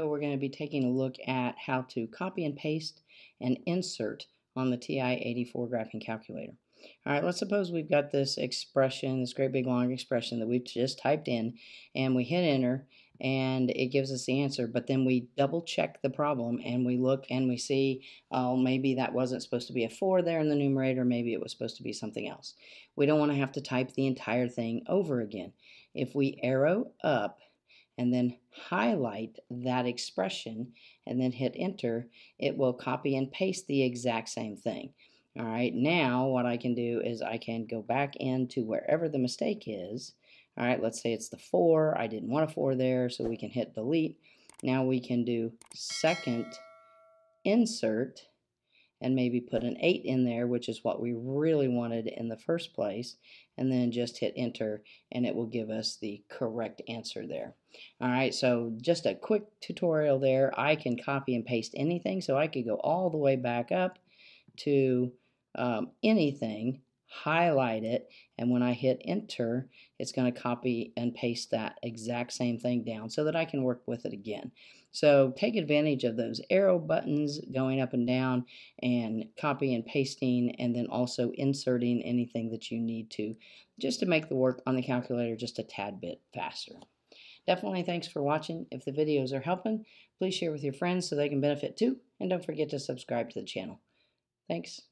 video, we're going to be taking a look at how to copy and paste and insert on the TI-84 graphing calculator. All right, let's suppose we've got this expression, this great big long expression that we've just typed in, and we hit enter and it gives us the answer, but then we double check the problem and we look and we see, oh, maybe that wasn't supposed to be a 4 there in the numerator, maybe it was supposed to be something else. We don't want to have to type the entire thing over again. If we arrow up and then highlight that expression and then hit enter, it will copy and paste the exact same thing. All right, now what I can do is I can go back into wherever the mistake is. All right, let's say it's the 4. I didn't want a 4 there, so we can hit delete. Now we can do second insert and maybe put an 8 in there, which is what we really wanted in the first place, and then just hit enter and it will give us the correct answer there. All right, so just a quick tutorial there. I can copy and paste anything, so I could go all the way back up to anything, highlight it, and when I hit enter, it's going to copy and paste that exact same thing down so that I can work with it again. So take advantage of those arrow buttons going up and down and copy and pasting, and then also inserting anything that you need to, just to make the work on the calculator just a tad bit faster. Definitely thanks for watching. If the videos are helping, please share with your friends so they can benefit too, and don't forget to subscribe to the channel. Thanks.